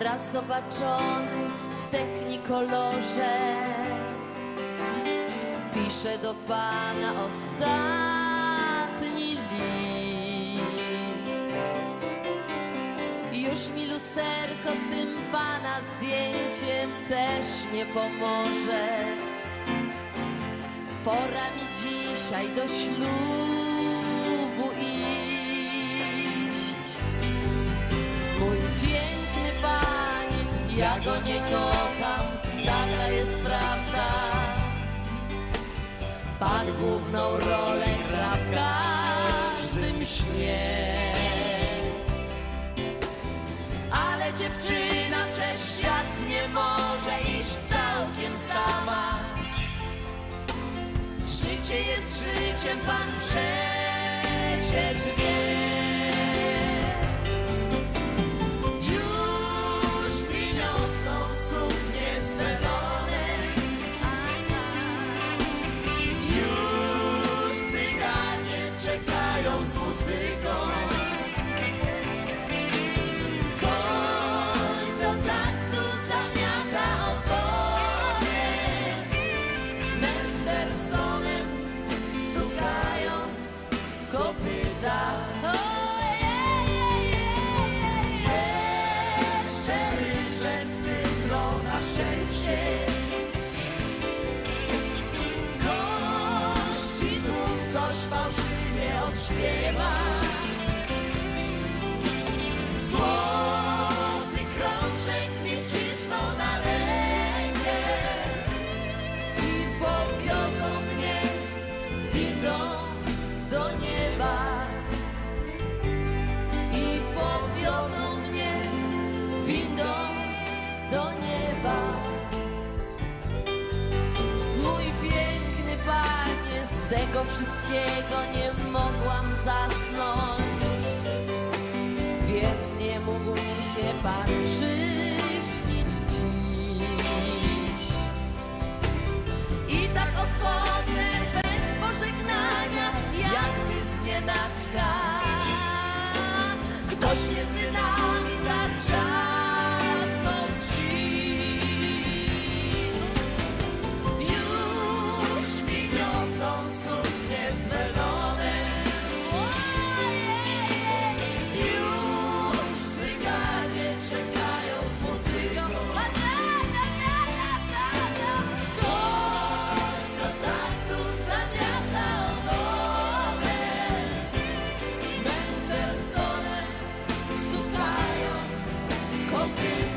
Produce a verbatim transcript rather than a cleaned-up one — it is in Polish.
raz zobaczony w technikolorze. Piszę do Pana ostatni list. Już mi lusterko z tym Pana zdjęciem też nie pomoże. Pora mi dzisiaj do ślubu iść. Mój piękny Panie, ja go nie kocham, taka jest prawda. Pan główną rolę gra w każdym śnie. Ale dziewczyna przez świat nie może iść całkiem sama. Życie jest życiem, Pan przecież wie. Już mi niosą suknie zwelone, już cyganie czekają z muzyką. Koń do taktu zamiata okonie, Mendelssohnem stukają kopyta. Gości tu coś fałszywie odśpiewa. Złoty krążek mi wcisnął na rękę i powiozą mnie windą do nieba. I powiozą mnie windą do nieba. Panie, z tego wszystkiego nie mogłam zasnąć, więc nie mógł mi się Pan przyśnić dziś. I tak odchodzę bez pożegnania, jakby znienacka ktoś między nami zatrzasnął drzwi. Są suknie zwelone, już cyganie czekają z muzyką. Koń do taktu zamiata ogonę, Mendelssohnem stukają kopyta.